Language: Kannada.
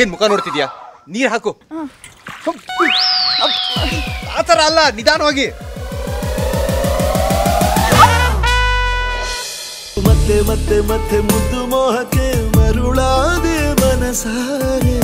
ಏನ್ ಮುಖ ನೋಡ್ತಿದ್ಯಾ ನೀರು ಹಾಕು ಆತರ ಅಲ್ಲ ನಿಧಾನವಾಗಿ ಮತ್ತೆ ಮತ್ತೆ ಮತ್ತೆ ಮುದ್ದು ಮೋಹಕ್ಕೆ ಮರುಳಾದೆ ಮನಸಾರೆ